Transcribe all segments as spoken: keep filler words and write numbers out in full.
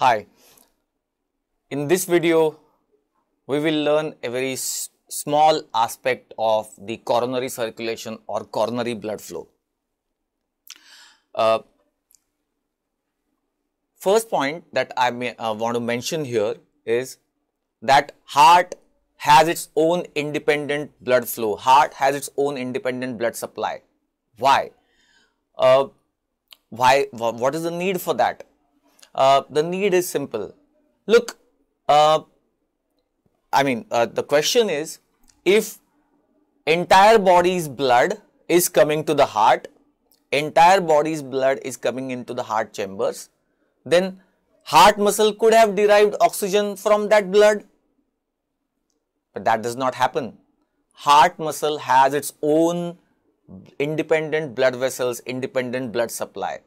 Hi, in this video we will learn a very small aspect of the coronary circulation or coronary blood flow. Uh, first point that I may, uh, want to mention here is that heart has its own independent blood flow. Heart has its own independent blood supply. Why? Uh, why? What is the need for that? Uh, the need is simple. Look, uh, I mean, uh, the question is, if entire body's blood is coming to the heart, entire body's blood is coming into the heart chambers, then heart muscle could have derived oxygen from that blood. But that does not happen. Heart muscle has its own independent blood vessels, independent blood supply.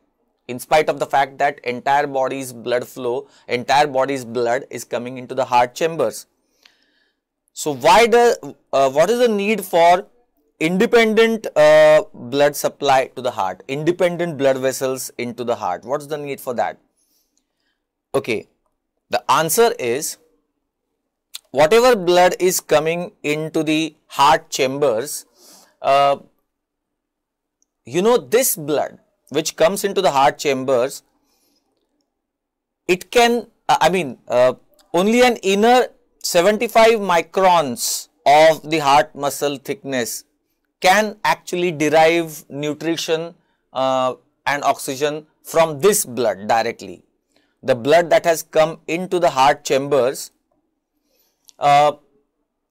In spite of the fact that entire body's blood flow, entire body's blood is coming into the heart chambers. So why the, uh, what is the need for independent uh, blood supply to the heart, independent blood vessels into the heart? What's the need for that? Okay, the answer is, whatever blood is coming into the heart chambers, uh, you know, this blood which comes into the heart chambers, it can, uh, I mean, uh, only an inner seventy-five microns of the heart muscle thickness can actually derive nutrition uh, and oxygen from this blood directly. The blood that has come into the heart chambers uh,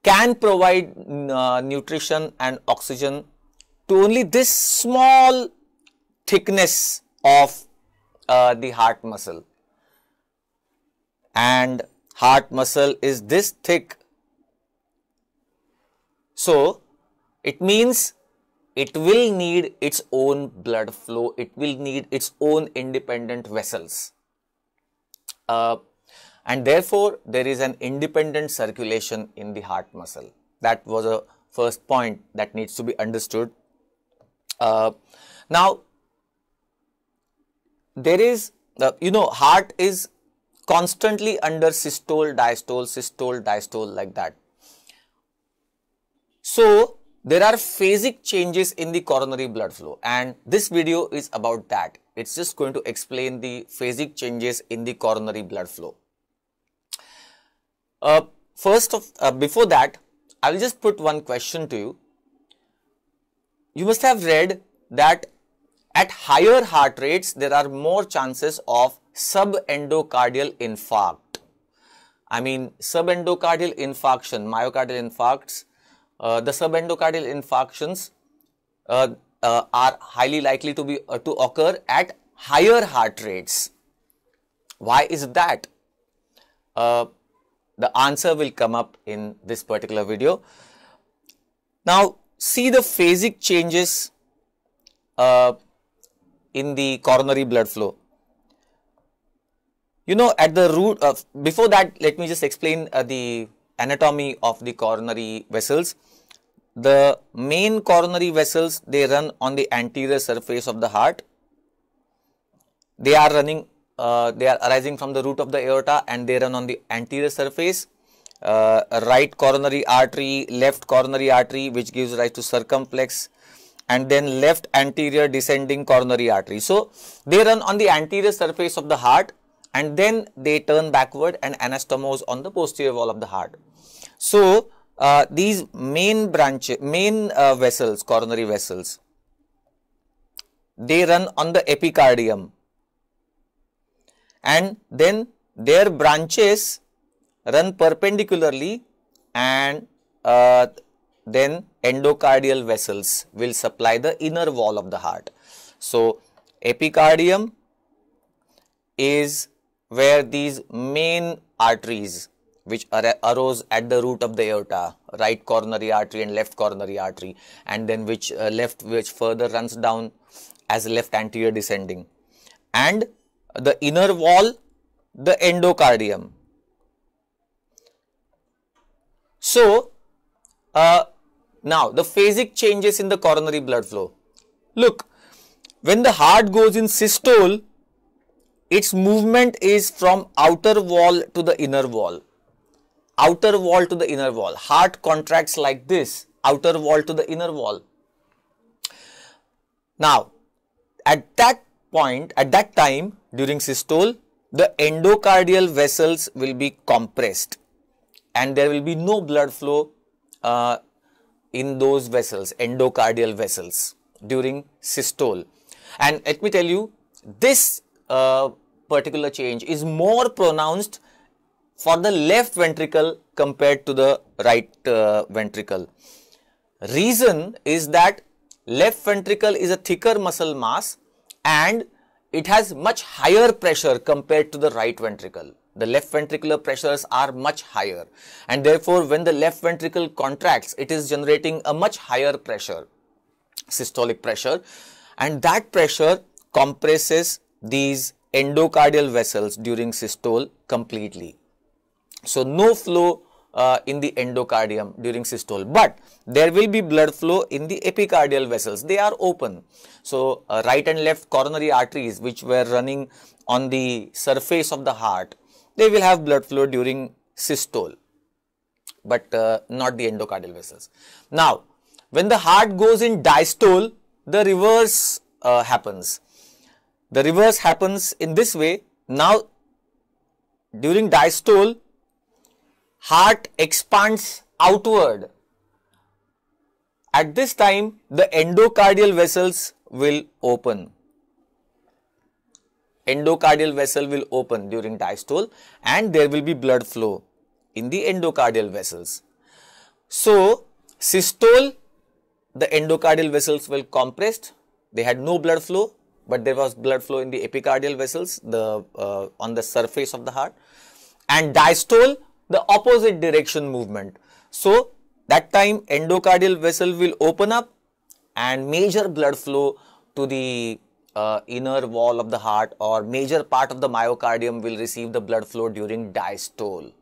can provide uh, nutrition and oxygen to only this small thickness of uh, the heart muscle, and heart muscle is this thick. So it means it will need its own blood flow, it will need its own independent vessels, uh, and therefore there is an independent circulation in the heart muscle. That was a first point that needs to be understood. Uh, now there is, uh, you know, heart is constantly under systole, diastole, systole, diastole, like that. So there are phasic changes in the coronary blood flow, and this video is about that. It's just going to explain the phasic changes in the coronary blood flow. Uh, first of, uh, before that, I will just put one question to you. You must have read that at higher heart rates, there are more chances of subendocardial infarct. I mean, subendocardial infarction, myocardial infarcts, uh, the subendocardial infarctions uh, uh, are highly likely to be uh, to occur at higher heart rates. Why is that? Uh, the answer will come up in this particular video. Now, see the phasic changes uh, in the coronary blood flow. You know, at the root of, before that, let me just explain uh, the anatomy of the coronary vessels. The main coronary vessels, they run on the anterior surface of the heart. They are running, uh, they are arising from the root of the aorta, and they run on the anterior surface. Uh, right coronary artery, left coronary artery, which gives rise to circumflex, and then left anterior descending coronary artery. So they run on the anterior surface of the heart, and then they turn backward and anastomose on the posterior wall of the heart. So uh, these main branches, main uh, vessels, coronary vessels, they run on the epicardium, and then their branches run perpendicularly, and uh, then endocardial vessels will supply the inner wall of the heart. So epicardium is where these main arteries which are, arose at the root of the aorta, right coronary artery and left coronary artery, and then which uh, left which further runs down as left anterior descending, and the inner wall, the endocardium. So uh, now the phasic changes in the coronary blood flow. Look, when the heart goes in systole, Its movement is from outer wall to the inner wall. Outer wall to the inner wall. Heart contracts like this. Outer wall to the inner wall. Now, at that point, at that time during systole, the endocardial vessels will be compressed and there will be no blood flow uh, in those vessels, endocardial vessels during systole. And let me tell you, this uh, particular change is more pronounced for the left ventricle compared to the right uh, ventricle. Reason is that left ventricle is a thicker muscle mass and it has much higher pressure compared to the right ventricle. The left ventricular pressures are much higher, and therefore when the left ventricle contracts, it is generating a much higher pressure, systolic pressure, and that pressure compresses these endocardial vessels during systole completely. So no flow uh, in the endocardium during systole, but there will be blood flow in the epicardial vessels. They are open. So uh, right and left coronary arteries, which were running on the surface of the heart, they will have blood flow during systole, but uh, not the endocardial vessels. Now, when the heart goes in diastole, the reverse uh, happens. The reverse happens in this way. Now, during diastole, heart expands outward. At this time, the endocardial vessels will open. Endocardial vessel will open during diastole and there will be blood flow in the endocardial vessels. So, systole, the endocardial vessels were compressed, they had no blood flow, but there was blood flow in the epicardial vessels, the uh, on the surface of the heart. And diastole, the opposite direction movement. So, that time endocardial vessel will open up and major blood flow to the uh, inner wall of the heart, or major part of the myocardium will receive the blood flow during diastole.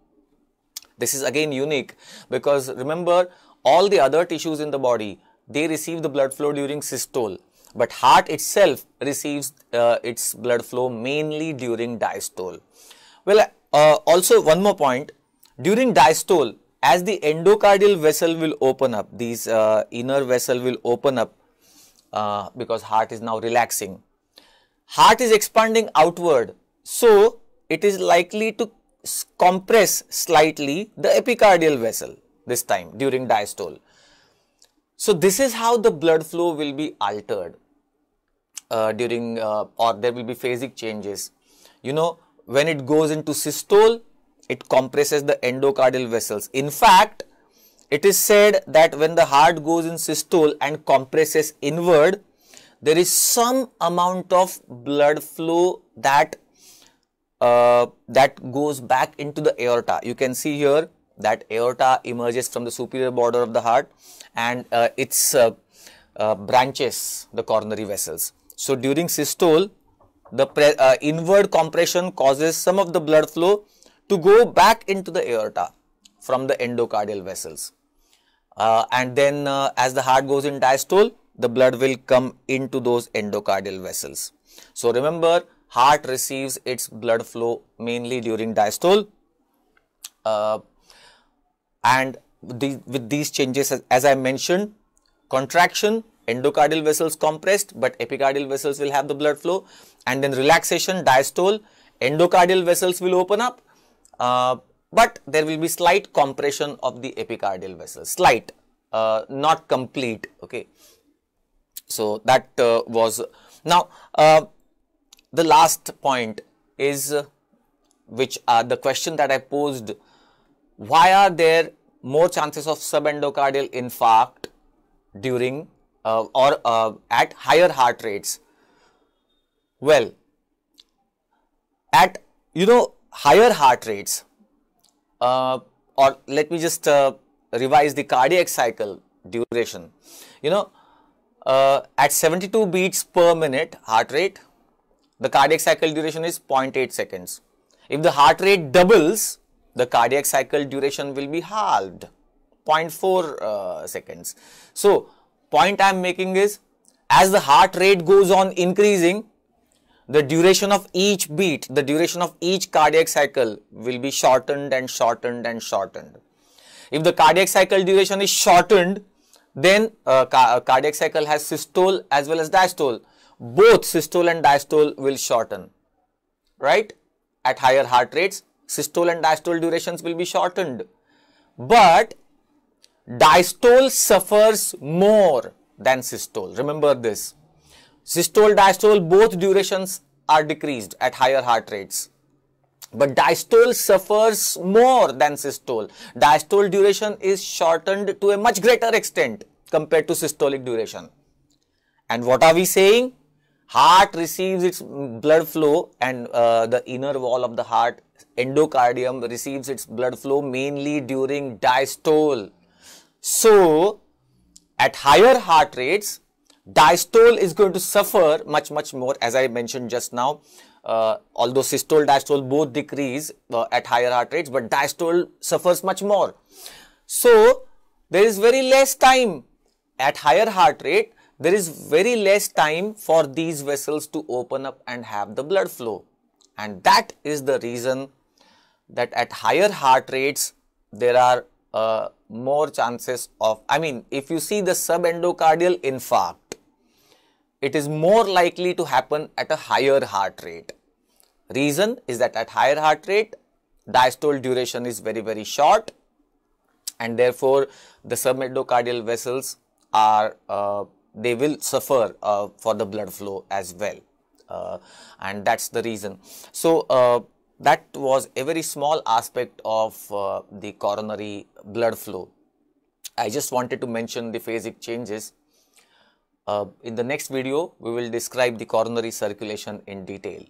This is again unique because remember, all the other tissues in the body, they receive the blood flow during systole, but heart itself receives uh, its blood flow mainly during diastole. Well, uh, also one more point. During diastole, as the endocardial vessel will open up, these uh, inner vessel will open up uh, because heart is now relaxing. Heart is expanding outward, so it is likely to compress slightly the epicardial vessel this time during diastole. So this is how the blood flow will be altered uh, during uh, or there will be phasic changes. You know, when it goes into systole, it compresses the endocardial vessels. In fact, it is said that when the heart goes in systole and compresses inward, there is some amount of blood flow that uh, that goes back into the aorta. You can see here that aorta emerges from the superior border of the heart and uh, its uh, uh, branches the coronary vessels. So during systole, the pre uh, inward compression causes some of the blood flow to go back into the aorta from the endocardial vessels. Uh, and then uh, as the heart goes in diastole, the blood will come into those endocardial vessels. So remember, heart receives its blood flow mainly during diastole. Uh, and the, with these changes, as, as I mentioned, contraction, endocardial vessels compressed, but epicardial vessels will have the blood flow. And then relaxation, diastole, endocardial vessels will open up. Uh, but there will be slight compression of the epicardial vessels, slight, uh, not complete, okay. So that uh, was, now uh, the last point is, uh, which are the question that I posed, why are there more chances of subendocardial infarct during uh, or uh, at higher heart rates? Well, at, you know, higher heart rates, uh, or let me just uh, revise the cardiac cycle duration. You know, uh, at seventy-two beats per minute heart rate, the cardiac cycle duration is zero point eight seconds. If the heart rate doubles, the cardiac cycle duration will be halved, zero point four uh, seconds. So, point I am making is, as the heart rate goes on increasing, the duration of each beat, the duration of each cardiac cycle will be shortened and shortened and shortened. If the cardiac cycle duration is shortened, then uh, ca cardiac cycle has systole as well as diastole. Both systole and diastole will shorten, right? At higher heart rates, systole and diastole durations will be shortened. But diastole suffers more than systole. Remember this. Systole, diastole, both durations are decreased at higher heart rates. But diastole suffers more than systole. Diastole duration is shortened to a much greater extent compared to systolic duration. And what are we saying? Heart receives its blood flow and uh, the inner wall of the heart, endocardium, receives its blood flow mainly during diastole. So, at higher heart rates, diastole is going to suffer much, much more, as I mentioned just now. Uh, although systole, diastole both decrease uh, at higher heart rates, but diastole suffers much more. So, there is very less time at higher heart rate, there is very less time for these vessels to open up and have the blood flow. And that is the reason that at higher heart rates, there are uh, more chances of, I mean, if you see the subendocardial infarct, it is more likely to happen at a higher heart rate. Reason is that at higher heart rate, diastole duration is very, very short, and therefore the subendocardial vessels are, uh, they will suffer uh, for the blood flow as well. Uh, and that's the reason. So, uh, that was a very small aspect of uh, the coronary blood flow. I just wanted to mention the phasic changes. Uh, in the next video, we will describe the coronary circulation in detail.